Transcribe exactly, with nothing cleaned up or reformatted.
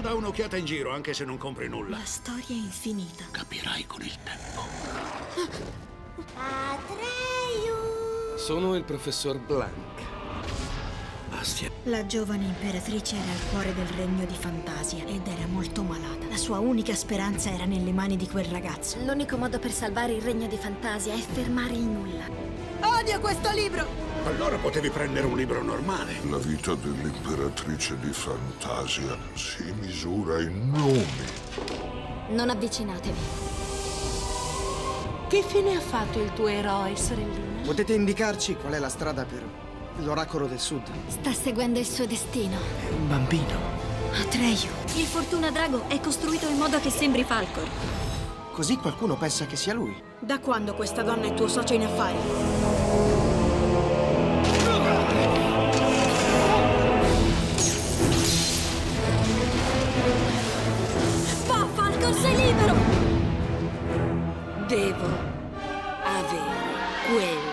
Tu dai un'occhiata in giro, anche se non compri nulla. La storia è infinita. Capirai con il tempo. Atreyu! Sono il professor Blanc Bastia. La giovane imperatrice era al cuore del regno di fantasia ed era molto malata. La sua unica speranza era nelle mani di quel ragazzo. L'unico modo per salvare il regno di fantasia è fermare il nulla. Odio questo libro! Allora potevi prendere un libro normale. La vita dell'imperatrice di fantasia si misura in nomi. Non avvicinatevi. Che fine ha fatto il tuo eroe, sorellina? Potete indicarci qual è la strada per l'oracolo del sud? Sta seguendo il suo destino. È un bambino. Atreyu. Il Fortuna Drago è costruito in modo che sembri Falcor. Così qualcuno pensa che sia lui. Da quando questa donna è tuo socio in affari? Sei libero! Devo avere quello.